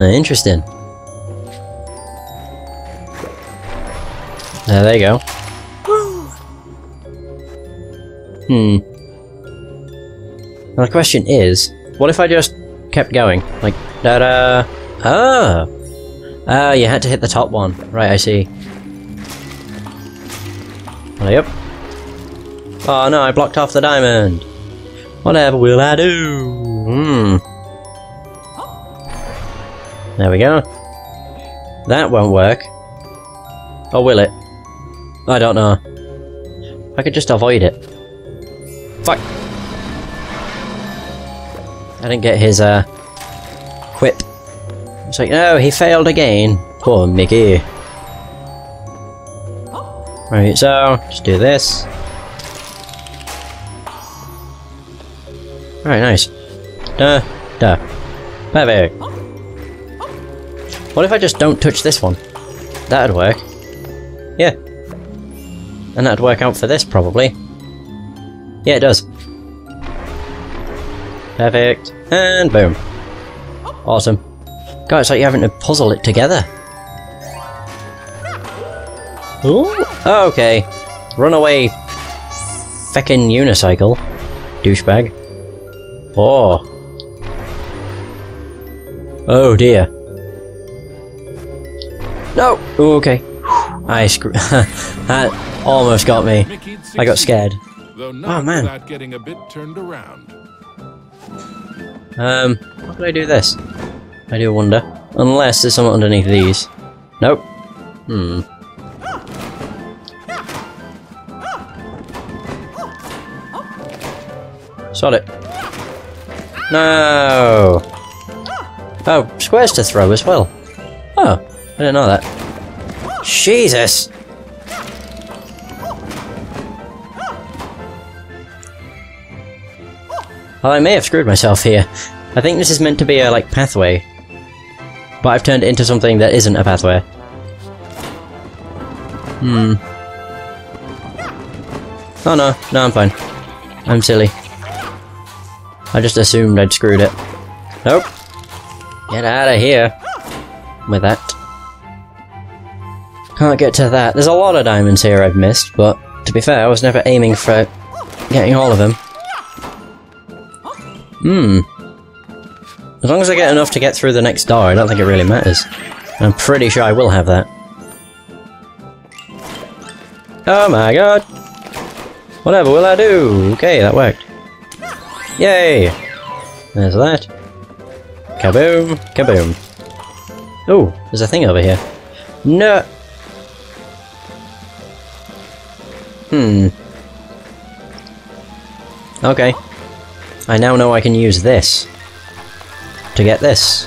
Interesting. There you go. Now the question is, what if I just kept going? Like, da-da! Ah! Ah, you had to hit the top one. Right, I see. Yep. Oh no, I blocked off the diamond! Whatever will I do? There we go. That won't work. Or will it? I don't know. I could just avoid it. Fuck! I didn't get his, quip. It's like, no, he failed again. Poor Mickey. Right, so, just do this. Alright, nice. Duh, duh. Perfect. What if I just don't touch this one? That'd work. Yeah. And that'd work out for this, probably. Yeah, it does. Perfect. And boom. Awesome. God, it's like you're having to puzzle it together. Ooh. Okay. Run away, feckin' unicycle. Douchebag. Oh. Oh dear. No! Ooh, okay. I screwed. That almost got me. I got scared. Oh man. How could I do this? I do wonder. Unless there's something underneath these. Nope. Sod it. No! Oh, squares to throw as well. Oh, I didn't know that. Jesus! Well, I may have screwed myself here. I think this is meant to be a, like, pathway. But I've turned it into something that isn't a pathway. Oh no, no, I'm fine. I'm silly. I just assumed I'd screwed it. Nope. Get out of here. With that. Can't get to that. There's a lot of diamonds here I've missed, but to be fair, I was never aiming for getting all of them. As long as I get enough to get through the next door, I don't think it really matters. I'm pretty sure I will have that. Oh my god! Whatever will I do? Okay, that worked. Yay! There's that. Kaboom! Kaboom! Oh, there's a thing over here. No! Okay. I now know I can use this to get this.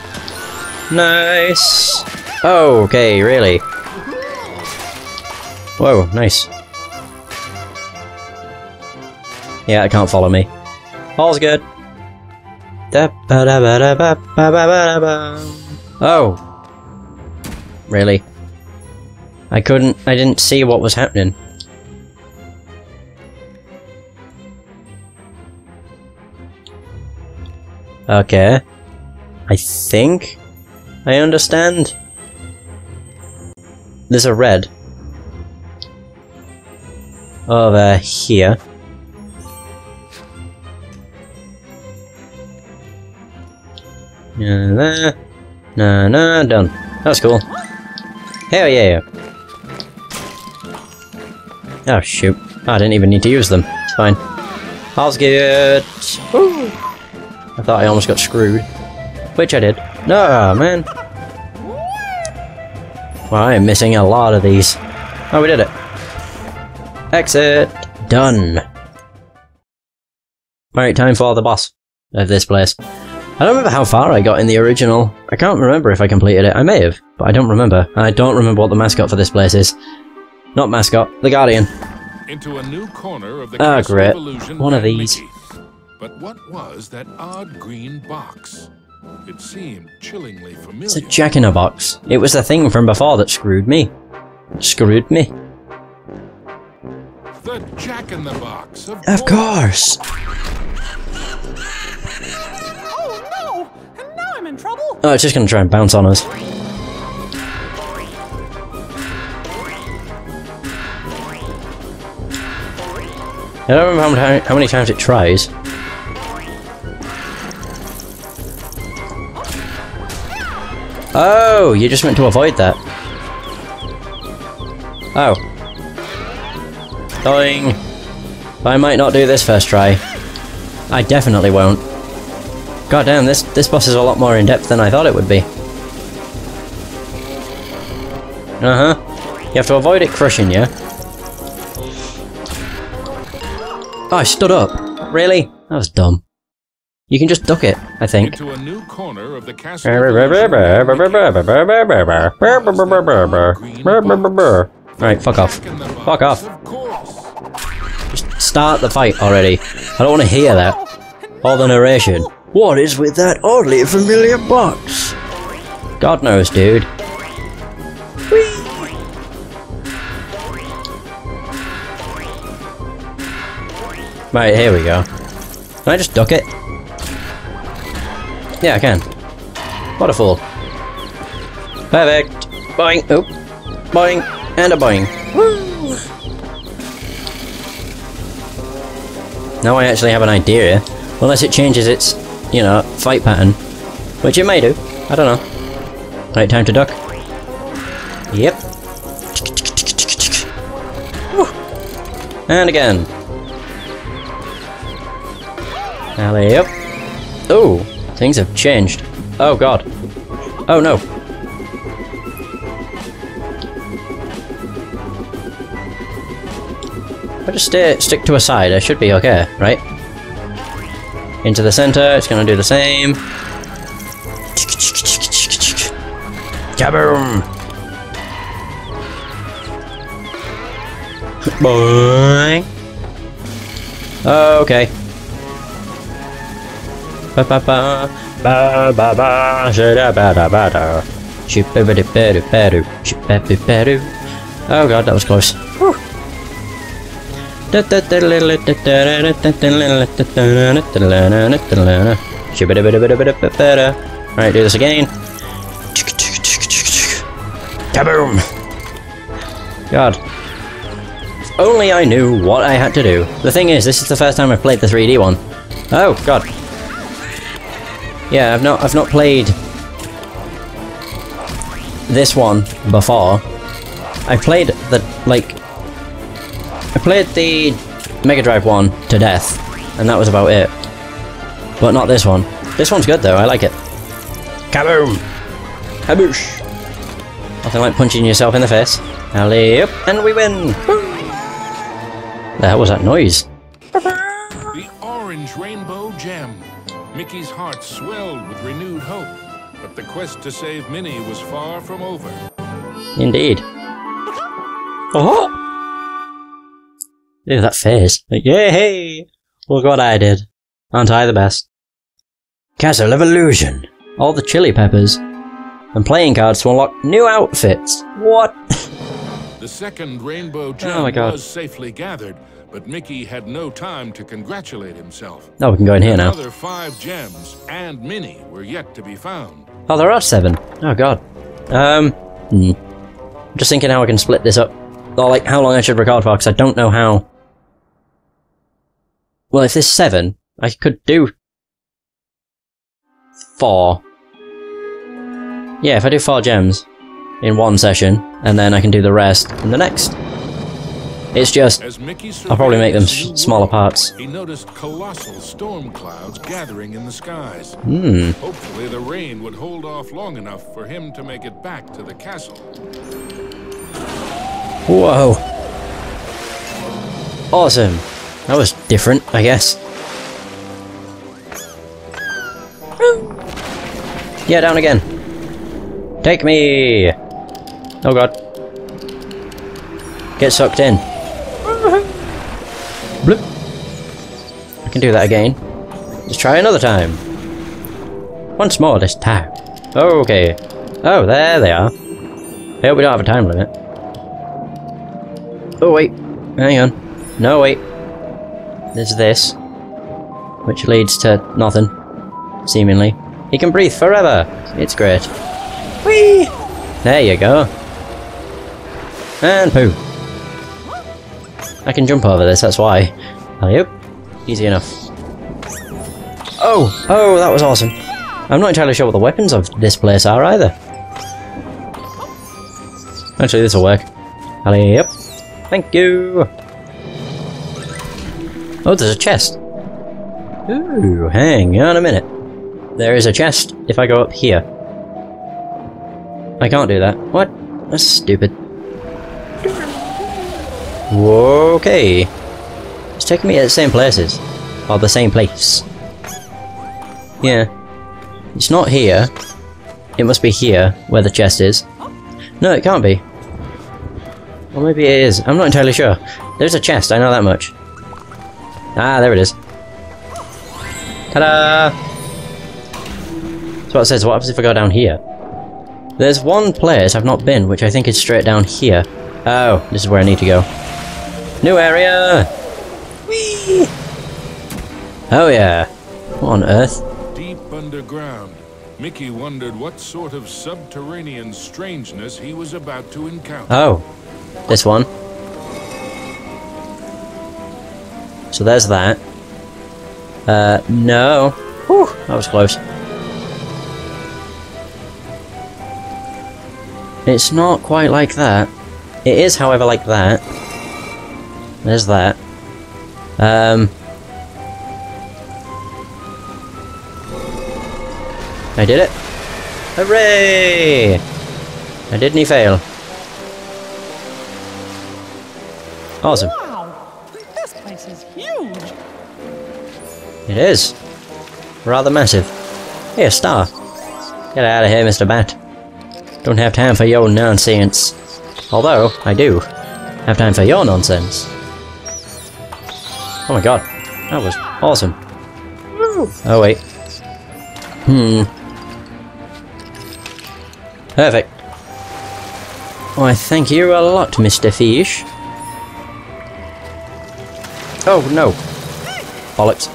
Nice! Okay, really? Whoa, nice. Yeah, it can't follow me. All's good. Oh! Really? I didn't see what was happening. Okay. I think I understand. There's a red. Over here. Nah, nah, nah, done. That's cool. Hell yeah! Oh shoot. Oh, I didn't even need to use them. It's fine. All's good! Woo! I thought I almost got screwed. Which I did. No, man! Well, I am missing a lot of these. Oh, we did it! Exit! Done! Alright, time for the boss of this place. I don't remember how far I got in the original. I can't remember if I completed it. I may have, but I don't remember. And I don't remember what the mascot for this place is. Not mascot, the Guardian. Into a new corner of the Castle of Illusion. One of these. Mickey. But what was that odd green box? It seemed chillingly familiar. It's a jack-in-a-box. It was the thing from before that screwed me. Screwed me. The jack-in-the-box. Of course. Trouble? Oh, it's just gonna try and bounce on us. I don't remember how many times it tries. Oh, you just meant to avoid that. Oh. Dying. I might not do this first try. I definitely won't. God damn, this boss is a lot more in depth than I thought it would be. Uh-huh. You have to avoid it crushing you. Oh, I stood up. Really? That was dumb. You can just duck it, I think. Into a new corner of the castle. Alright, fuck off. Fuck off. Just start the fight already. I don't want to hear that. All the narration. What is with that oddly familiar box? God knows, dude. Whee! Right, here we go. Can I just duck it? Yeah, I can. What a fool. Perfect. Boing. Oop. Boing. And a boing. Woo! Now I actually have an idea. Unless it changes its, you know, fight pattern. Which it may do. I don't know. Right, time to duck. Yep. Woo. And again. Alley-oop. Oh, things have changed. Oh god. Oh no. If I just stick to a side, I should be okay, right? Into the center, it's gonna do the same. Kaboom! Boing! Okay. Oh god, that was close. Whew. Alright, do this again. Kaboom! God. If only I knew what I had to do. The thing is, this is the first time I've played the 3D one. Oh god. Yeah, I've not played this one before. I played the Mega Drive one to death, and that was about it. But not this one. This one's good though, I like it. Kaboom! Kaboosh! Nothing like punching yourself in the face. Alley-oop, and we win! Woo! The hell was that noise? The orange rainbow gem. Mickey's heart swelled with renewed hope, but the quest to save Minnie was far from over. Indeed. Oh! Look at that face. Like, yay! Look what I did. Aren't I the best? Castle of Illusion. All the chili peppers. And playing cards to unlock new outfits. What? The second rainbow gem was safely gathered. But Mickey had no time to congratulate himself. Oh, we can go in here now. Another 5 gems and Minnie were yet to be found. Oh, there are 7. Oh, God. I'm just thinking how I can split this up. Or, like, how long I should record for, because I don't know how... Well, if there's 7, I could do... 4. Yeah, if I do 4 gems in one session, and then I can do the rest in the next. It's just, I'll probably make them smaller parts. He noticed colossal storm clouds gathering in the skies. Hopefully the rain would hold off long enough for him to make it back to the castle. Whoa. Awesome. That was different, I guess. Yeah, down again. Take me. Oh god. Get sucked in. Bloop. I can do that again. Let's try another time. Once more this time. Okay. Oh, there they are. I hope we don't have a time limit. Oh, wait. Hang on. No, wait. There's this. Which leads to nothing. Seemingly. You can breathe forever. It's great. Whee! There you go. And poo. I can jump over this, that's why. Yep. Easy enough. Oh! Oh, that was awesome. I'm not entirely sure what the weapons of this place are either. Actually, this'll work. Yep. Thank you! Oh, there's a chest. Ooh, hang on a minute. There is a chest if I go up here. I can't do that. What? That's stupid. Okay. It's taking me at the same places. Or the same place. Yeah. It's not here. It must be here where the chest is. No, it can't be. Or maybe it is. I'm not entirely sure. There's a chest, I know that much. Ah, there it is. Ta-da! So it says, what happens if I go down here? There's one place I've not been, which I think is straight down here. Oh, this is where I need to go. New area! Whee! Oh yeah. What on earth? Deep underground, Mickey wondered what sort of subterranean strangeness he was about to encounter. Oh. This one. So there's that. No. Whew, that was close. It's not quite like that. It is, however, like that. There's that. I did it. Hooray! I didn't fail. Awesome. Wow! This place is huge! It is. Rather massive. Hey, a star. Get out of here, Mr. Bat. Don't have time for your nonsense. Although, I do have time for your nonsense. Oh my god. That was awesome. Oh wait. Perfect. Why, thank you a lot, Mr. Fish. Oh no. Bollocks.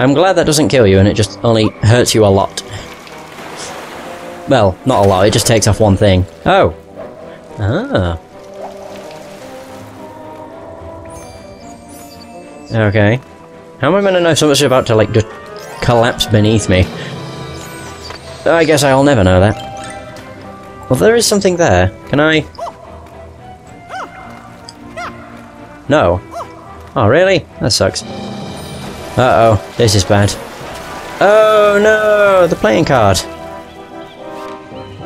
I'm glad that doesn't kill you and it just only hurts you a lot. Well, not a lot, it just takes off one thing. Oh! Ah. Okay. How am I meant to know so much about to, like, just collapse beneath me? I guess I'll never know that. Well, there is something there. Can I... No. Oh, really? That sucks. Uh-oh. This is bad. Oh, no! The playing card!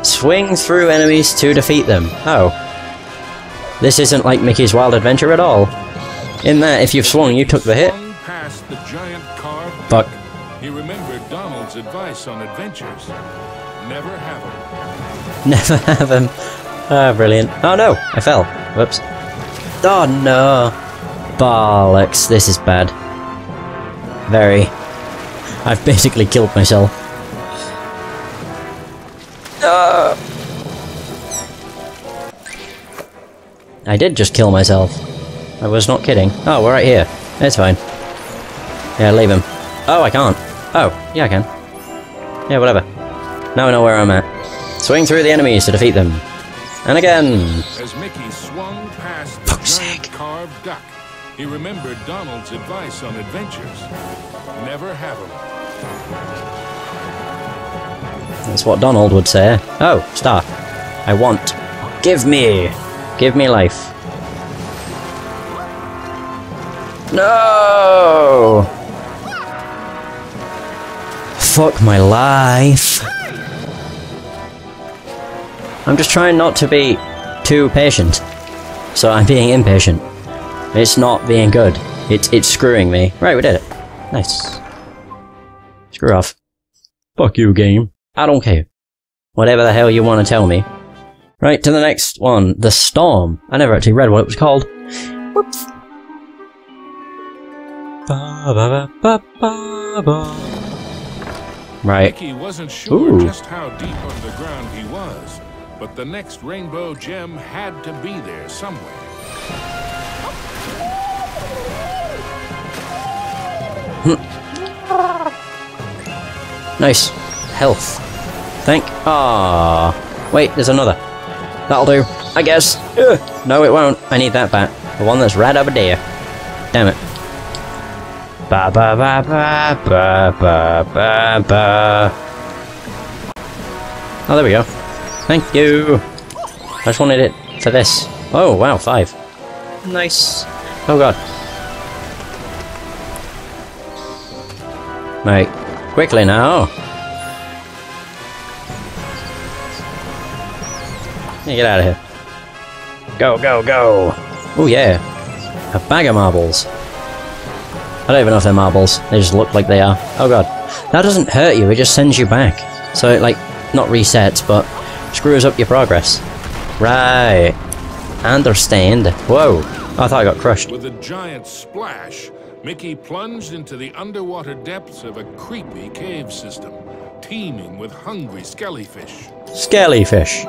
Swing through enemies to defeat them. Oh. This isn't like Mickey's Wild Adventure at all. In that, if you've swung, you took the hit. Past the giant car, fuck. He remembered Donald's advice on adventures. Never have them. Never have them. Ah, brilliant. Oh no, I fell. Whoops. Oh no. Bollocks, this is bad. Very. I've basically killed myself. I did just kill myself. I was not kidding. Oh, we're right here. It's fine. Yeah, leave him. Oh, I can't. Oh, yeah I can. Yeah, whatever. Now I know where I'm at. Swing through the enemies to defeat them. And again! As Mickey swung past the giant carved duck, he remembered Donald's advice on adventures. Never have them. That's what Donald would say. Oh, star. I want. Give me! Give me life. No! Fuck my life. I'm just trying not to be too patient. So I'm being impatient. It's not being good. It's screwing me. Right, we did it. Nice. Screw off. Fuck you, game. I don't care. Whatever the hell you want to tell me. Right, to the next one. The Storm. I never actually read what it was called. Whoops. Ba, ba, ba, ba, ba. Right. Mickey wasn't sure just how deep underground he was, but the next rainbow gem had to be there somewhere. Nice. health. Thank... Ah. Wait, there's another. That'll do, I guess. Ugh. No, it won't. I need that back. The one that's right over there. Damn it. Ba ba ba ba ba ba ba ba. Oh, there we go. Thank you. I just wanted it for this. Oh, wow, 5. Nice. Oh, God. Right. Quickly now. Yeah, get out of here. Go, go, go. Oh, yeah. A bag of marbles. I don't even know if they're marbles. They just look like they are. Oh, God. That doesn't hurt you. It just sends you back. So it, like, not resets, but screws up your progress. Right. Understand. Whoa. I thought I got crushed. With a giant splash, Mickey plunged into the underwater depths of a creepy cave system, teeming with hungry skellyfish. Skellyfish.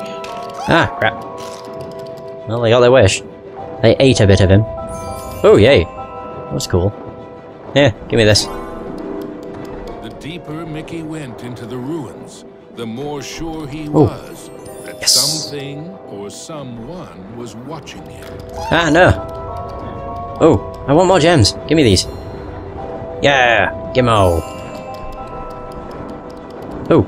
Ah, crap. Well, they got their wish. They ate a bit of him. Oh, yay. That was cool. Yeah, give me this. The deeper Mickey went into the ruins, the more sure he was that something or someone was watching him. Ah, no. Oh, I want more gems. Give me these. Yeah, give 'em all. Oh.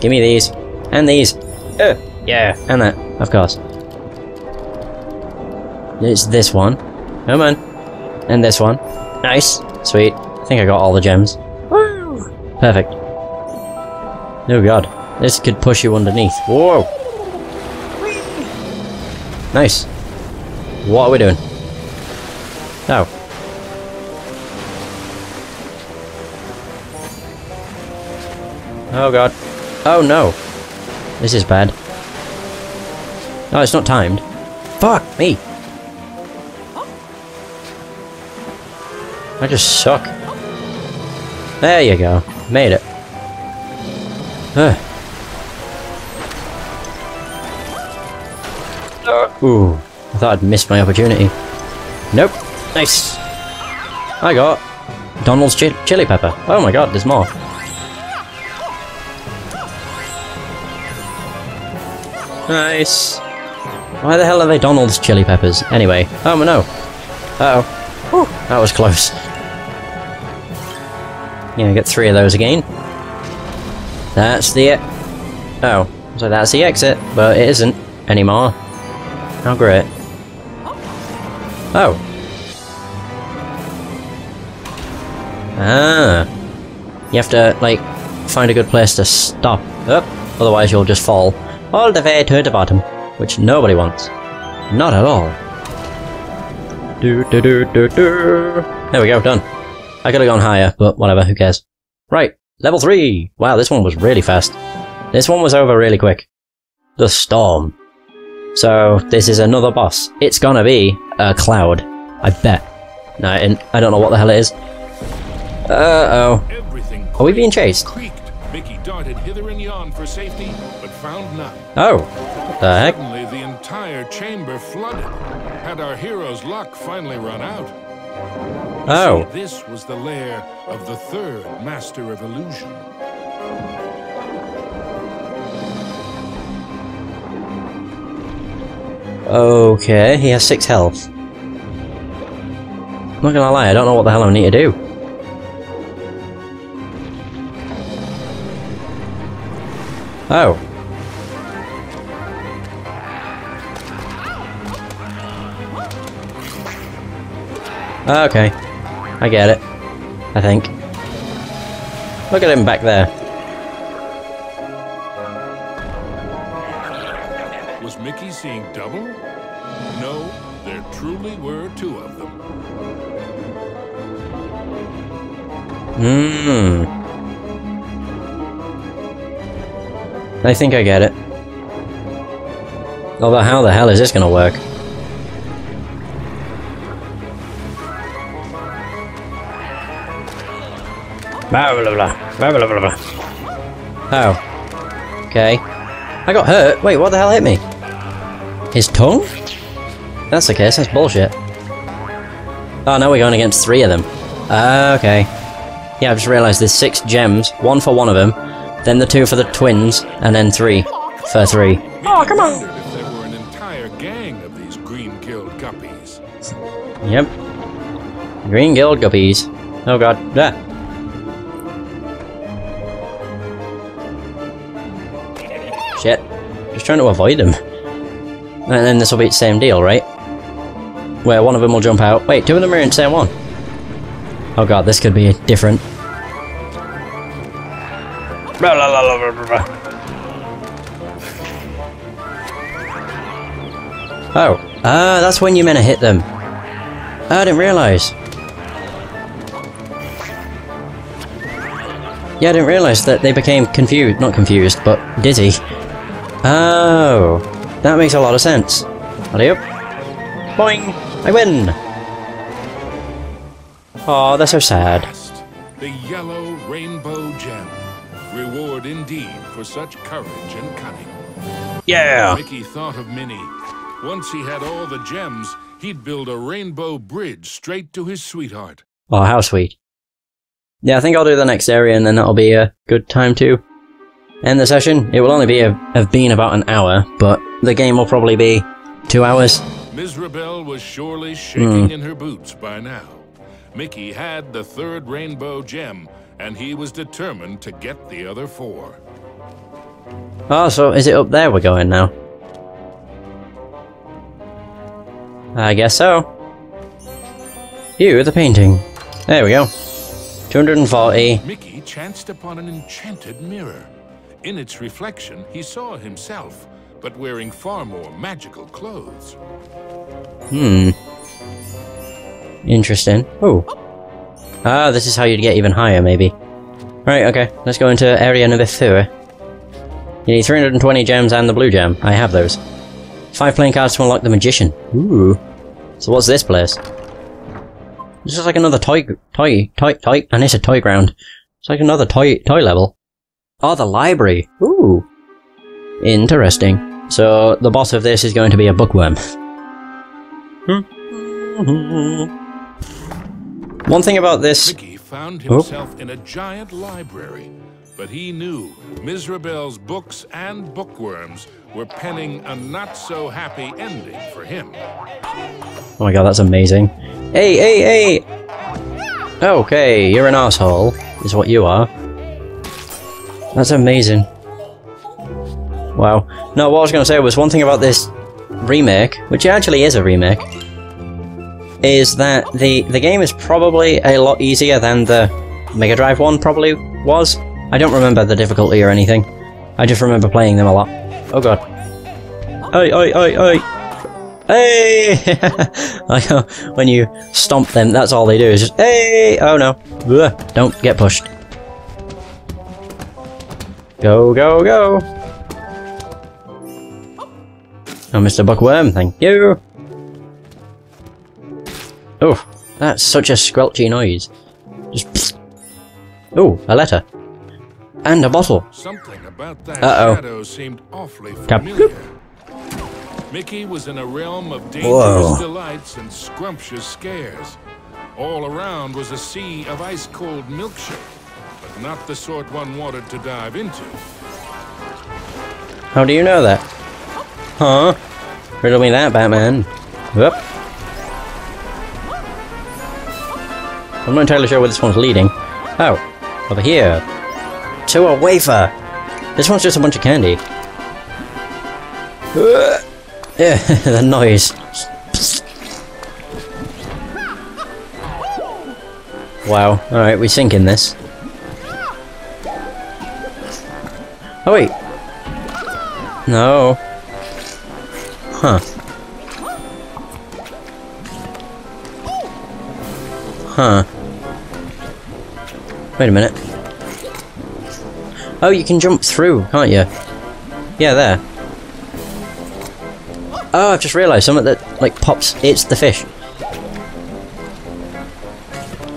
Give me these. And these. Yeah, and that, of course. It's this one. Come on. And this one. Nice. Sweet. I think I got all the gems. Woo! Perfect. Oh god. This could push you underneath. Whoa! Nice. What are we doing? Oh. Oh god. Oh no. This is bad. Oh, it's not timed. Fuck me! I just suck. There you go. Made it. Ooh. I thought I'd missed my opportunity. Nope. Nice. I got Donald's chili pepper. Oh my god, there's more. Nice. Why the hell are they Donald's chili peppers? Anyway. Oh no. Uh oh. Whew, that was close. Yeah, get 3 of those again. That's the... Oh. So that's the exit, but it isn't anymore. Oh great. Oh. Ah. You have to, like, find a good place to stop up, otherwise you'll just fall all the way to the bottom, which nobody wants. Not at all. Do do do do do. There we go, done. I could have gone higher, but whatever, who cares. Right, level 3! Wow, this one was really fast. This one was over really quick. The storm. So, this is another boss. It's gonna be a cloud. I bet. No, I don't know what the hell it is. Uh-oh. Are we being chased? Mickey darted hither and yon for safety, but found none. Oh, what the heck? Suddenly, the entire chamber flooded. Had our hero's luck finally run out? Oh. See, this was the lair of the 3rd Master of Illusion. Okay, he has 6 health. I'm not gonna lie, I don't know what the hell I need to do. Oh. Okay. I get it. I think. Look at him back there. Was Mickey seeing double? No, there truly were 2 of them. Hmm. I think I get it. Although how the hell is this gonna work? Blah blah blah. Blah blah blah blah. Oh. Okay. I got hurt. Wait, what the hell hit me? His tongue? That's the case, that's bullshit. Oh, now we're going against 3 of them. Okay. Yeah, I've just realised there's 6 gems, 1 for one of them, then the 2 for the twins, and then 3 for 3. Oh, come on! If there were an entire gang of these green-gilled guppies. Yep. Green-gilled guppies. Oh god. Ah. Shit. Just trying to avoid them. And then this will be the same deal, right? Where one of them will jump out. Wait, 2 of them are in the same one. Oh god, this could be different. Oh. Ah, that's when you're meant to hit them. Oh, I didn't realise. Yeah, I didn't realise that they became confused. Not confused, but dizzy. Oh. That makes a lot of sense. Adieu. Boing! I win! Aw, oh, that's so sad. The yellow rainbow gem. Reward indeed for such courage and cunning. Yeah! Mickey thought of Minnie. Once he had all the gems, he'd build a rainbow bridge straight to his sweetheart. Oh, how sweet. Yeah, I think I'll do the next area and then that'll be a good time to end the session. It will only be have been about an hour, but the game will probably be 2 hours. Mizrabel was surely shaking in her boots by now. Mickey had the 3rd rainbow gem, and he was determined to get the other 4. Oh, so is it up there we're going now? I guess so. Ew, the painting. There we go. 240. Mickey chanced upon an enchanted mirror. In its reflection, he saw himself, but wearing far more magical clothes. Hmm. Interesting. Oh. Ah, this is how you'd get even higher, maybe. Right, okay. Let's go into area number 4. You need 320 gems and the blue gem. I have those. 5 playing cards to unlock the magician. Ooh. So what's this place? This is like another toy. And it's a toy ground. It's like another toy level. Oh, the library. Ooh. Interesting. So the boss of this is going to be a bookworm. One thing about this. Mickey found himself in a giant library, but he knew Mizrabel's books and bookworms were penning a not-so-happy ending for him. Oh my god, that's amazing. Hey, hey, hey! Okay, you're an asshole, is what you are. That's amazing. Wow. No, what I was going to say was one thing about this remake, which actually is a remake, is that the game is probably a lot easier than the Mega Drive one probably was. I don't remember the difficulty or anything. I just remember playing them a lot. Oh god. Oi, oi, oi, oi! Hey! I know, when you stomp them, that's all they do is just, hey! Oh no. Ugh, don't get pushed. Go, go, go! Oh, Mr. Buckworm, thank you! Oh, that's such a squelchy noise. Just. Oh, a letter. And a bottle. Something about that shadow seemed awfully familiar. Mickey was in a realm of dangerous delights and scrumptious scares. All around was a sea of ice-cold milkshake, but not the sort one wanted to dive into. How do you know that? Huh? Riddle me that, Batman. Whoop. I'm not entirely sure where this one's leading. Oh, over here. To a wafer! This one's just a bunch of candy. Yeah, the noise. Wow, alright, we sink in this. Oh wait! No. Huh. Huh. Wait a minute. Oh, you can jump through, can't you? Yeah, there. Oh, I've just realised something that, like, pops. It's the fish.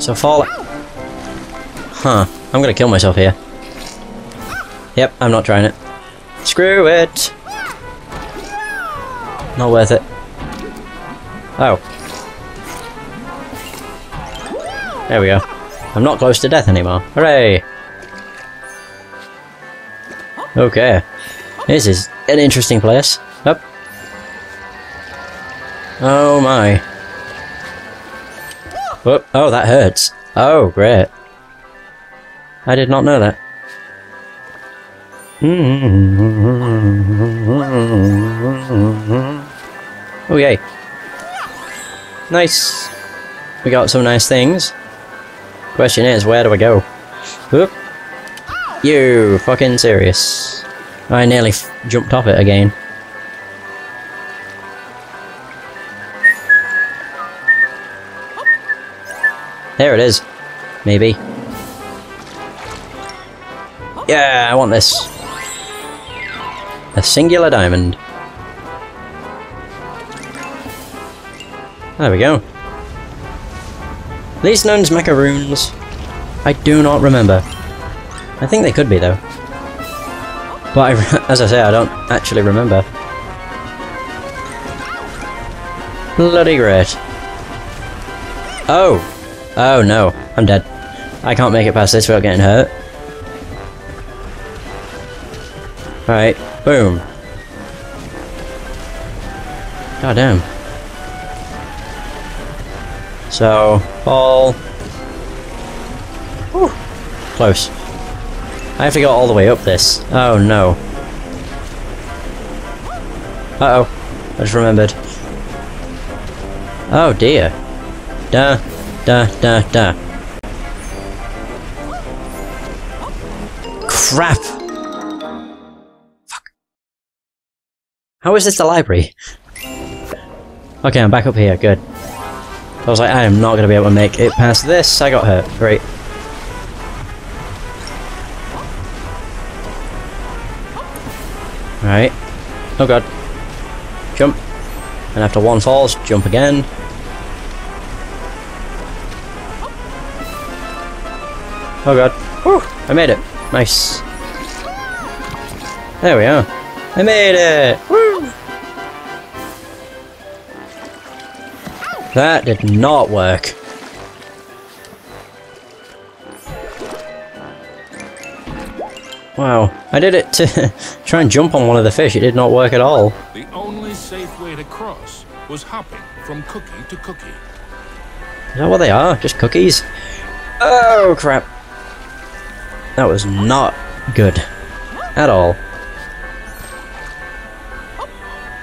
So fall. Huh. I'm gonna kill myself here. Yep, I'm not trying it. Screw it! Not worth it. Oh. There we go. I'm not close to death anymore. Hooray! Okay. This is an interesting place. Up. Oh my. Whoop. Oh, that hurts. Oh, great. I did not know that. Oh, yay. Nice. We got some nice things. Question is, where do I go? Whoop. You fucking serious. I nearly jumped off it again. There it is. Maybe. Yeah, I want this. A singular diamond. There we go. These nuns macaroons. I do not remember. I think they could be though. But as I say, I don't actually remember. Bloody great. Oh! Oh no, I'm dead. I can't make it past this without getting hurt. Alright, boom. God damn. So, fall. Whew. Close. I have to go all the way up this. Oh no. Uh oh. I just remembered. Oh dear. Duh. Da da da. Crap! Fuck. How is this the library? Okay, I'm back up here, good. I was like, I am not gonna be able to make it past this. I got hurt. Great. Alright. Oh god. Jump. And after one falls, jump again. Oh god. Whew! I made it. Nice. There we are. I made it! Woo! That did not work. Wow. I did it to try and jump on one of the fish. It did not work at all. The only safe way to cross was hopping from cookie to cookie. Is that what they are? Just cookies? Oh crap. That was not good. At all.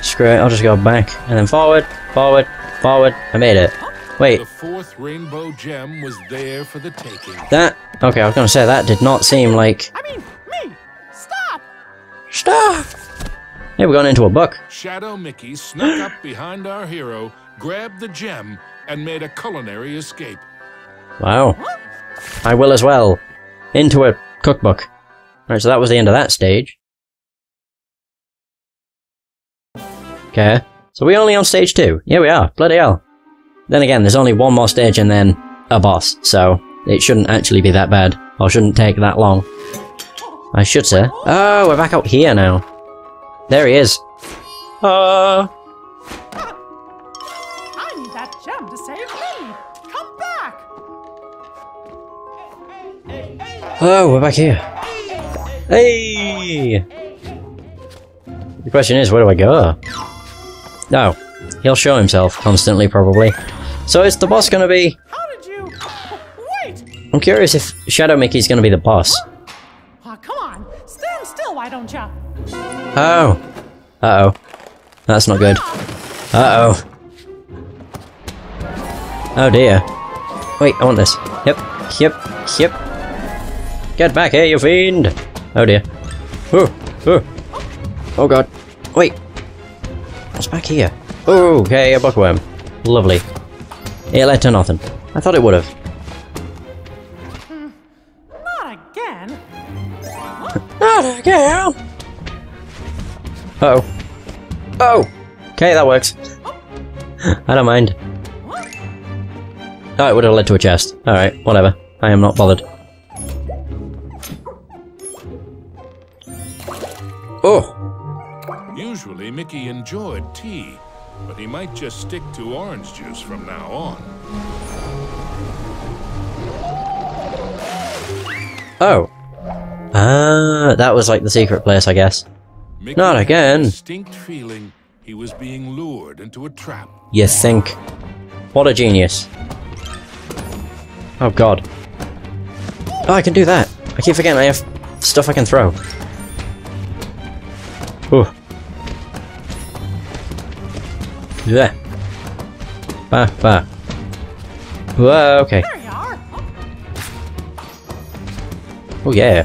Screw it, I'll just go back. And then forward, forward, forward. I made it. Wait. The fourth rainbow gem was there for the taking. That... Okay, I was gonna say, that did not seem like... I mean, me! Stop! Stop! Hey, we're going into a book. Shadow Mickey snuck up behind our hero, grabbed the gem, and made a culinary escape. Wow. I will as well. Into a cookbook. Alright, so that was the end of that stage. Okay. So we're only on stage 2. Yeah, we are. Bloody hell. Then again, there's only one more stage and then a boss, so it shouldn't actually be that bad. Or shouldn't take that long. I should say. Oh, we're back out here now. There he is. I'm that gem to save me. Come back. Oh, we're back here. Hey! The question is, where do I go? No. Oh, he'll show himself constantly, probably. So is the boss gonna be... How did you... Wait! I'm curious if Shadow Mickey's gonna be the boss. Oh, come on. Stand still, why don't ya? Oh. Uh-oh. That's not good. Uh-oh. Oh, dear. Wait, I want this. Yep. Yep. Yep. Get back here, you fiend! Oh dear. Oh, oh. Oh god. Wait. What's back here? Oh, okay, a bookworm. Lovely. It led to nothing. I thought it would have. Not again. Not again! Uh oh. Oh! Okay, that works. I don't mind. Oh, it would have led to a chest. Alright, whatever. I am not bothered. Oh! Usually Mickey enjoyed tea, but he might just stick to orange juice from now on. Oh. Ah, that was like the secret place, I guess. Mickey Not again. Distinct feeling he was being lured into a trap. You think. What a genius. Oh god. Oh, I can do that. I keep forgetting I have stuff I can throw. Ooh. Yeah. Bah, bah. Whoa, okay. Oh yeah.